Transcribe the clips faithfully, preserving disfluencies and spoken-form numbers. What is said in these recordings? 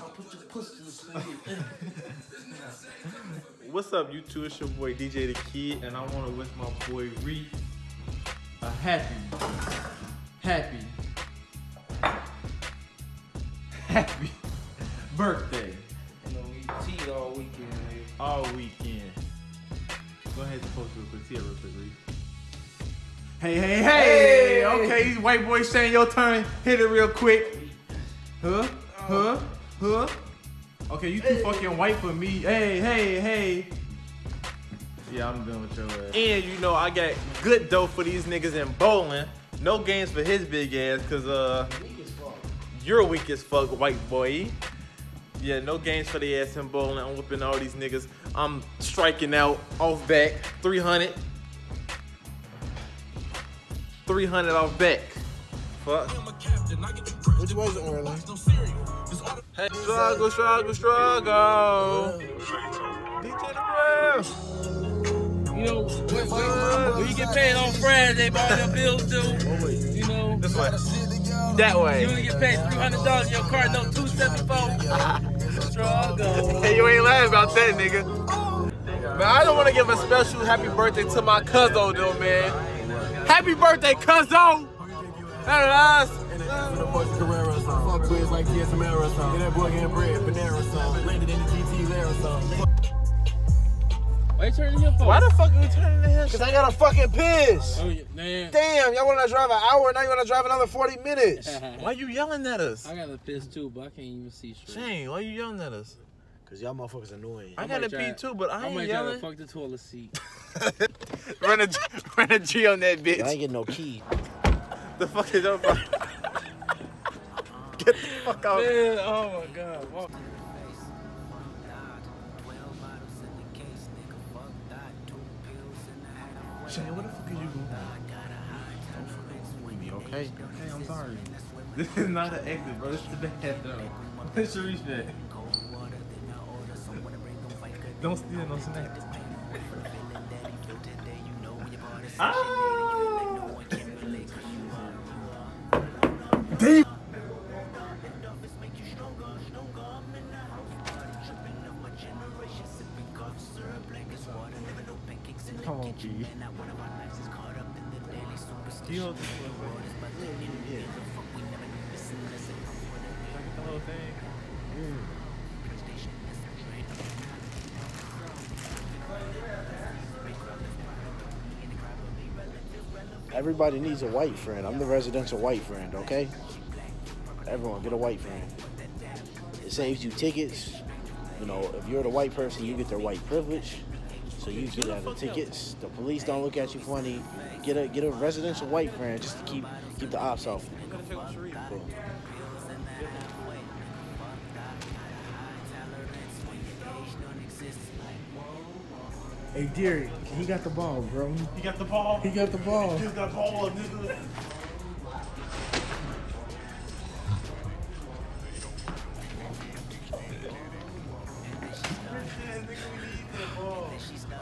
I'll put your pussy to the sleeve. What's up, you two? It's your boy D J The Kid, and I want to wish my boy Reef a happy, happy, happy birthday. You know, we cheat all weekend, man. All weekend. Go ahead and post real quick. See it real quick, Reef. Hey, hey, hey, hey! Okay, white boy Shane, your turn. Hit it real quick. Huh? Huh? Huh? Okay, you too fucking white for me. Hey, hey, hey. Yeah, I'm done with your ass. And you know, I got good dough for these niggas in bowling. No games for his big ass, cause uh, you're weak as fuck, white boy. Yeah, no games for the ass in bowling. I'm whipping all these niggas. I'm striking out off back, three hundred. three hundred off back. Fuck. Which was it, Orlando? Hey, struggle, struggle, struggle. D J the Reef. You know, when, uh, when you get paid on Friday, by your bills due. Oh, wait. You know. This way. That way. You only get paid three hundred dollars, your card note two seventy-four. Struggle. Hey, you ain't lying about that, nigga. But I don't want to give a special happy birthday to my cousin, though, man. Happy birthday, cuzzo! That is us! Fuck quiz like T S Marathon. That boy getting bread, Panera song. Landed in the G T Lara song. Why you turning your phone? Why the fuck are you turning the hell? Because I got a fucking piss! Oh, yeah. Damn, y'all want to drive an hour and now you want to drive another forty minutes. Why you yelling at us? I got a piss too, but I can't even see straight. Shane, why you yelling at us? Because y'all motherfuckers annoying. I, I got a pee too, but I, I ain't yelling. I might try to fuck the toilet seat. run, a, run a G on that bitch. Yo, I ain't getting no key. The fuck is up? Get the fuck out. Man, oh my God. Walk. Shane, where the fuck are you going? Okay. Okay, I'm sorry. This is not an exit, bro. This is the bathroom. This is Shareef's bed. Don't steal no snacks. Oh. Damn. Come on, G. Steal the whole thing. Mm. Everybody needs a white friend. I'm the residential white friend, okay? Everyone, get a white friend. It saves you tickets. You know, if you're the white person, you get their white privilege. So you get out of tickets. The police don't look at you funny. Get a get a residential white friend just to keep keep the ops off. Cool. Hey, Derrick, he got the ball, bro. He got the ball. He got the ball. He got the ball. Nigga.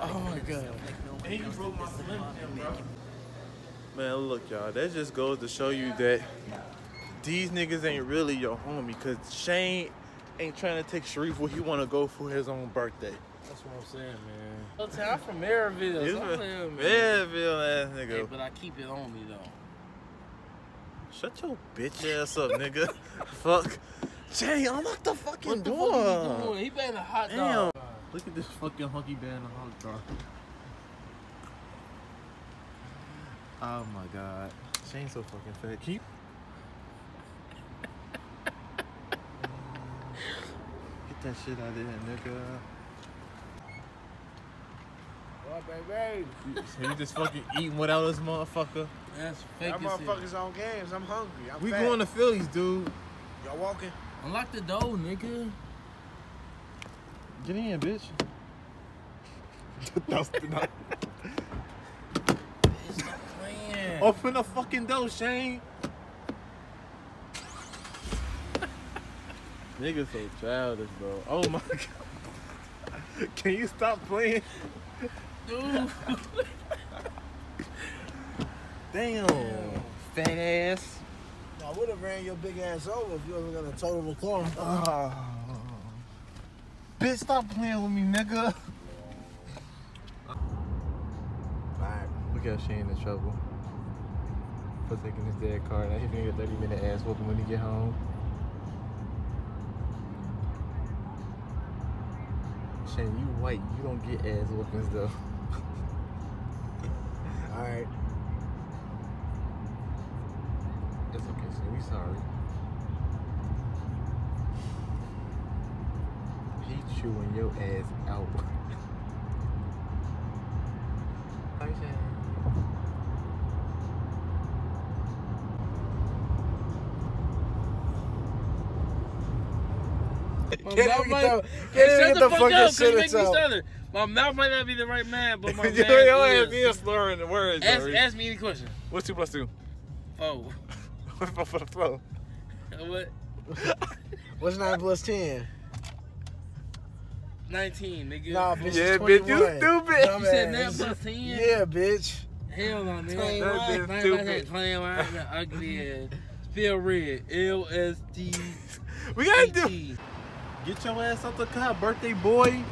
Oh my God. He broke my slim jim, bro. Man, look, y'all. That just goes to show you that these niggas ain't really your homie, because Shane ain't trying to take Shareef where he want to go for his own birthday. That's what I'm saying, man. I'm from Maryville. So I'm from Maryville, ass nigga. Hey, but I keep it on me, though. Shut your bitch ass up, nigga. Fuck. Jay, unlock the fucking what the door. Fuck he, doing? He been a hot dog. Damn. Look at this fucking hunky band in the hot dog. Oh my God. Shane's so fucking fat. Keep. Get that shit out of there, nigga. Baby. So you just fucking eating without us, motherfucker. That's fake. That motherfucker's on games. I'm hungry. I'm we fat. Going to Phillies, dude. Y'all walking? Unlock the door, nigga. Get in, bitch. That's the night. Bitch, stop playing. Open the fucking door, Shane. Nigga so childish, bro. Oh my God. Can you stop playing? Dude. Damn. Fat ass. No, I would have ran your big ass over if you wasn't gonna total the car. Uh, bitch, stop playing with me, nigga. Alright, we got Shane in trouble for taking his dad's car. Now he's gonna get a thirty minute ass whooping when he get home. Shane, you white, you don't get ass whoopings though. Alright. It's okay, Shane, we sorry. He chewing your ass out. Sorry, Shane. Can't even might, get, get, shut get the, the fuck fucking shit out. My mouth might not be the right man, but my man. You ain't being slurring the words. Ask, ask me any question. What's two plus two? Oh. What's for the flow? What? What's nine plus ten? Nineteen, nigga. Nah, bitch. Yeah, bitch. You stupid. Dumbass. You said nine plus ten. Yeah, bitch. Hell no, nigga. Nine plus ten. Playing around the ugly ass. Feel red. L S D. We gotta do. Get your ass up the car, birthday boy.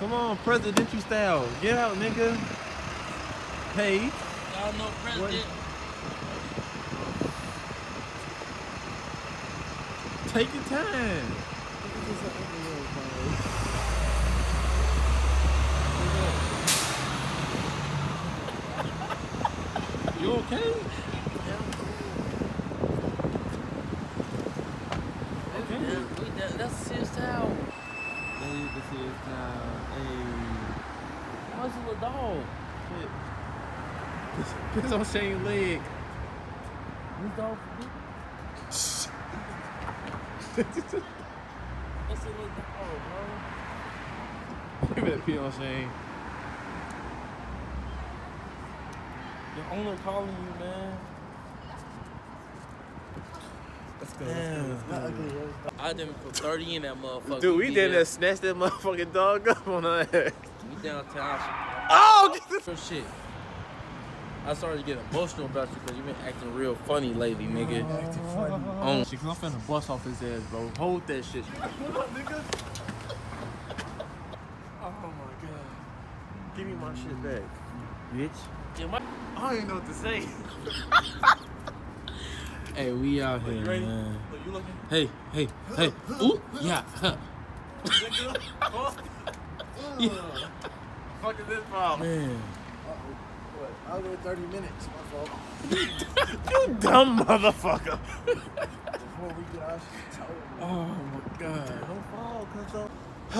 Come on, presidential style. Get out, nigga. Hey. Y'all know president. What? Take your time. You okay? That's serious now. That is the serious now. Hey. What's the dog? Shit. Piss on Shane's leg. This dog for me? Shh. That's the little dog, bro. You better pee on Shane. The owner calling you, man. Damn, I done put thirty in that motherfucker. Dude, we did that. Snatch that motherfucking dog up on her ass. We downtown. Oh! Some shit. I started to get emotional about you because you've been acting real funny lately, nigga. Acting funny. Um, she I'm finna bust off his ass, bro. Hold that shit. Hold up, nigga. Oh my god. Give me my shit back, bitch. I don't even know what to say. Hey, we out here, you ready? Man. Look, you looking? Hey, hey, hey. Ooh, yeah. Huh. Yeah. Fuck is this problem? Man. Uh-oh. What? I'll go thirty minutes. My fault. You dumb motherfucker. Before we get our shit out. Oh, my God. Don't fall, cuz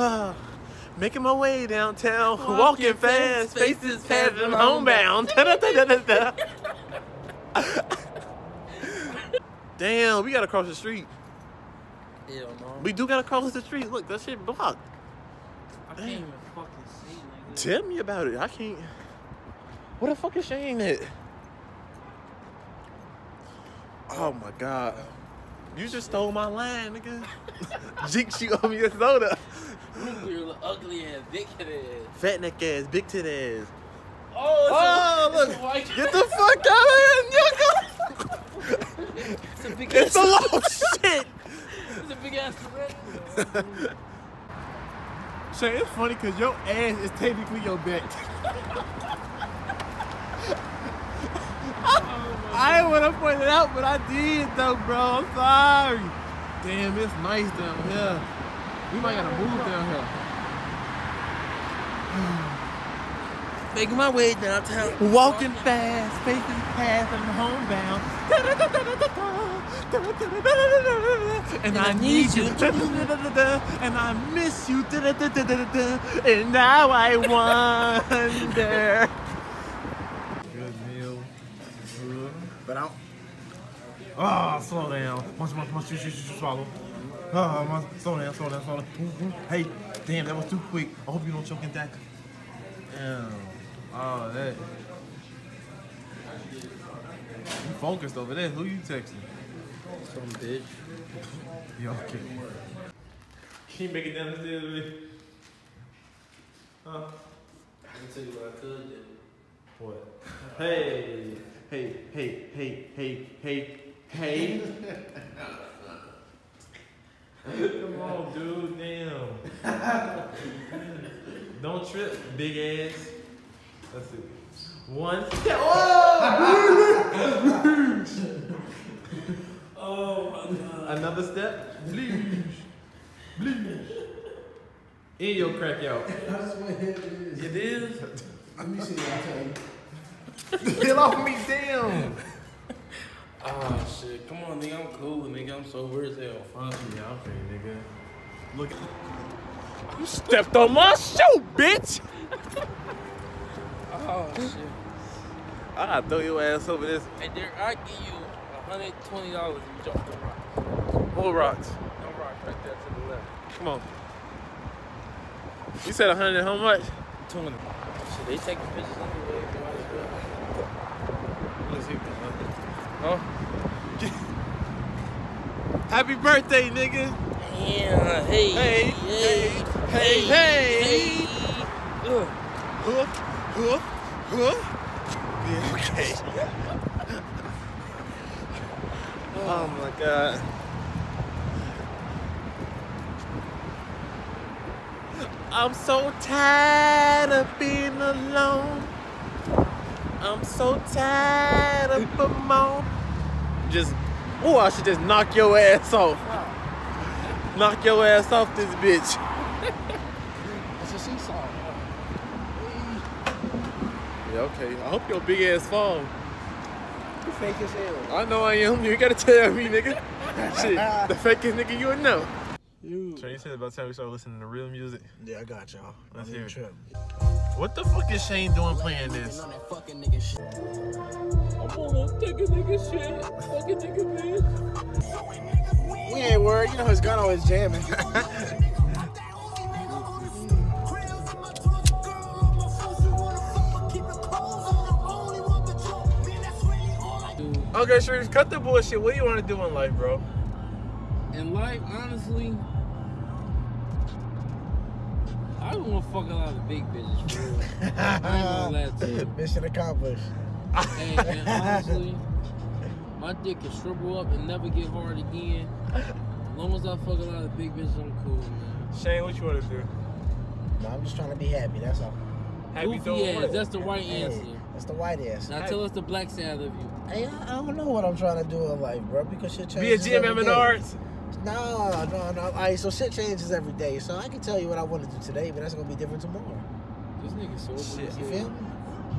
making my way downtown. Walking, Walking fast. Faces past and homebound. Damn, we gotta cross the street. Hell no. We do gotta cross the street. Look, that shit blocked. I Damn. can't even fucking see, nigga. Tell me about it. I can't. What the fuck is Shane at? Oh my god. You just stole my line, nigga. Jinx, you owe me a soda. You're ugly ass, big head ass. Fat neck ass, big tit ass. Oh, oh a, look. White... Get the fuck out of here, nigga. It's a big ass. It's a long shit. It's a big ass red. Shane, it's funny because your ass is technically your back. Oh, I didn't want to point it out, but I did though, bro. I'm sorry. Damn, it's nice down here. We might gotta move down here. Making my way downtown. Walking, Walking fast, faces past, and homebound. And, and I, I need, need you. And I miss you. And now I wonder. Good meal. But I'll. Oh, slow down. Once, once, once, you should swallow. Oh, once, slow down, slow down, slow down. Hey, damn, that was too quick. I hope you don't choke and die. Damn. Oh, that. You focused over there. Who you texting? Some bitch. Y'all kidding. Can you make it down the stairs with me? Huh? I'm tell you what I could do. What? Hey. Hey, hey, hey, hey, hey, Hey. Come on, dude, damn. Don't trip, big ass. Let's see. One. Oh! Oh my God. Another step. Bleach. Bleach. In your crack out. That's what it is. It is? Let me see what I tell you. Get off me, damn. Oh shit. Come on, nigga. I'm cool, nigga. I'm so weird as hell. Fuck me out there, nigga. Look. You stepped on my shoe, bitch! Oh shit. I gotta throw your ass over this. Hey Derrick, I give you one hundred twenty dollars if you drop the rock. What rocks? No rock right there to the left. Come on. You said one hundred, how much? twenty. Shit, they taking pictures anyway. Let's see what they huh? Happy birthday, nigga! Yeah, hey, hey, hey, hey, hey, hey. Huh, huh, huh. Okay. Oh my God. I'm so tired of being alone. I'm so tired of the mom. Just, oh, I should just knock your ass off. Knock your ass off this bitch. That's a seesaw. Yeah, okay. I hope your big ass fall. You fake as hell. I know I am. You gotta tell me, nigga. Shit, the fakest nigga you would know. You. Shane, you said about time we started listening to real music. Yeah, I got y'all. Let's hear it. What the fuck is Shane doing playing this? I'm gonna take a nigga shit. Fucking nigga bitch. We ain't worried, you know his gun always jamming. Okay, Shareef, cut the bullshit. What do you want to do in life, bro? In life, honestly, I don't want to fuck a lot of big bitches, bro. I ain't gonna laugh to you. Mission accomplished. Hey, and honestly, my dick can shrivel up and never get hard again. As long as I fuck a lot of big bitches, I'm cool, man. Shane, what you want to do? No, I'm just trying to be happy, that's all. Happy goofy ass, that's the white hey, answer. That's the white answer. Now happy. Tell us the black side of you. Hey, I, I don't know what I'm trying to do in life, bro, because shit changes. Be a G M M and Arts? No, no, no. All right, so shit changes every day. So I can tell you what I want to do today, but that's going to be different tomorrow. This nigga's so shit. You feel me?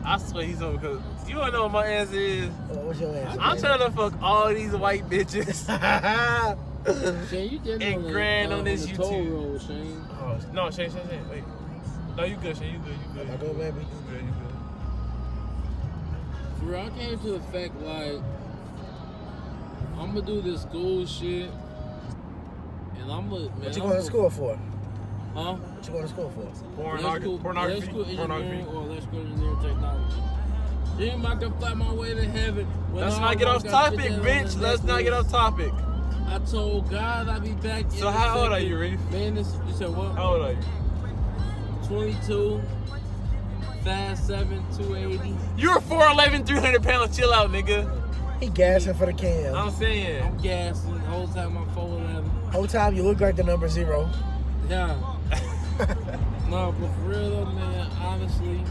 I swear he's over because you don't know what my answer is. What's your answer? I'm trying to fuck all these white bitches. Shane, you did and grand on this YouTube. Road, Shane. Oh, no, Shane, Shane, Shane, wait. No, you good, Shane. You good, you good. I go, baby. You good, you good. Bro, I came to the fact, like, I'm going to do this school shit. And I'm going to... What you going to school for? Huh? What you going to school for? Pornography. Pornography. Pornography. Or electrical engineering technology. Damn, I can fly my way to heaven. Let's not get off topic, bitch. Let's not get off topic. I told God I'd be back. So how old are you, Reef? Man, this, you said what? How old are you? twenty-two, five seven, two eighty. You're four eleven, three hundred pounds. Chill out, nigga. He gassing for the cam. I'm saying. I'm gassing the whole time I'm four eleven. Whole time you look like the number zero. Yeah. No, but for real though, man, honestly,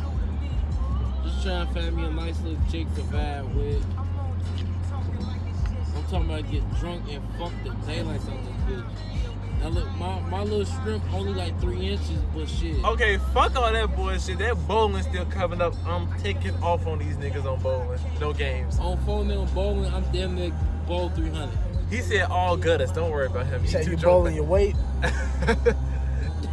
just trying to find me a nice little chick to vibe with. I'm talking about get drunk and fuck the daylights out this bitch. Now look, my, my little shrimp only like three inches, but shit. Okay, fuck all that bullshit. That bowling still coming up. I'm taking off on these niggas on bowling. No games. On phone and bowling, I'm damn near bowl three hundred. He said all gutters. Don't worry about him. He said you bowling your weight.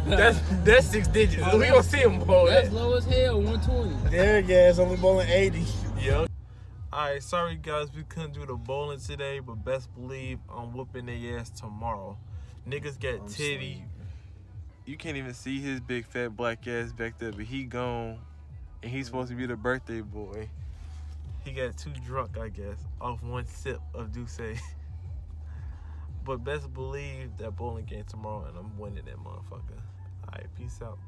That's that's six digits. Oh, we gonna see him bowl. That's that. Low as hell. one twenty. There, yeah, it's only bowling eighty. Yeah. Alright, sorry guys, we couldn't do the bowling today, but best believe I'm whooping their ass tomorrow. Niggas got titty. You can't even see his big fat black ass back there, but he gone. And he's supposed to be the birthday boy. He got too drunk, I guess, off one sip of Douce. But best believe that bowling game tomorrow and I'm winning that motherfucker. Alright, peace out.